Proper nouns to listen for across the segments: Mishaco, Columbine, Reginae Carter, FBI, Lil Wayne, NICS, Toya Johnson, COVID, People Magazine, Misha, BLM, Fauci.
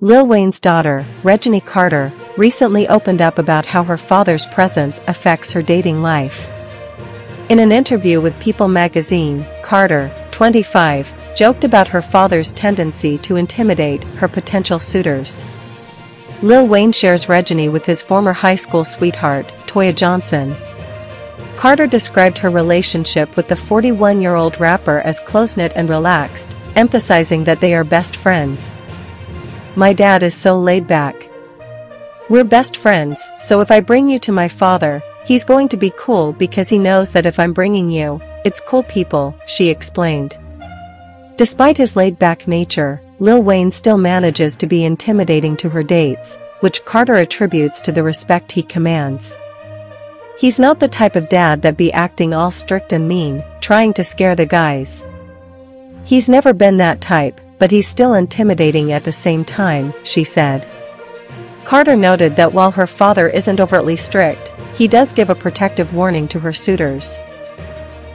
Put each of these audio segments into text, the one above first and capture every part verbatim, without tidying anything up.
Lil Wayne's daughter, Reginae Carter, recently opened up about how her father's presence affects her dating life. In an interview with People Magazine, Carter, twenty-five, joked about her father's tendency to intimidate her potential suitors. Lil Wayne shares Reginae with his former high school sweetheart, Toya Johnson. Carter described her relationship with the forty-one-year-old rapper as close-knit and relaxed, emphasizing that they are best friends. "My dad is so laid back. We're best friends, so if I bring you to my father, he's going to be cool because he knows that if I'm bringing you, it's cool people," she explained. Despite his laid-back nature, Lil Wayne still manages to be intimidating to her dates, which Carter attributes to the respect he commands. "He's not the type of dad that be acting all strict and mean, trying to scare the guys. He's never been that type, but he's still intimidating at the same time," she said. Carter noted that while her father isn't overtly strict, he does give a protective warning to her suitors.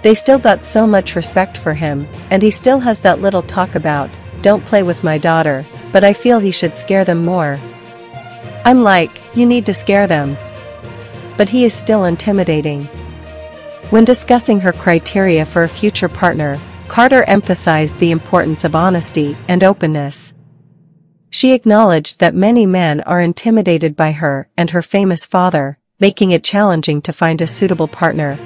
"They still got so much respect for him, and he still has that little talk about, don't play with my daughter, but I feel he should scare them more. I'm like, you need to scare them. But he is still intimidating." When discussing her criteria for a future partner, Carter emphasized the importance of honesty and openness. She acknowledged that many men are intimidated by her and her famous father, making it challenging to find a suitable partner.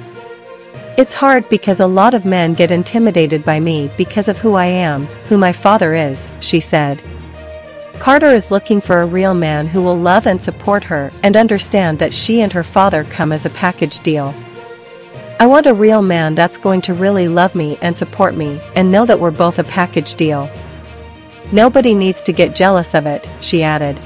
"It's hard because a lot of men get intimidated by me because of who I am, who my father is," she said. Carter is looking for a real man who will love and support her and understand that she and her father come as a package deal. "I want a real man that's going to really love me and support me and know that we're both a package deal. Nobody needs to get jealous of it," she added.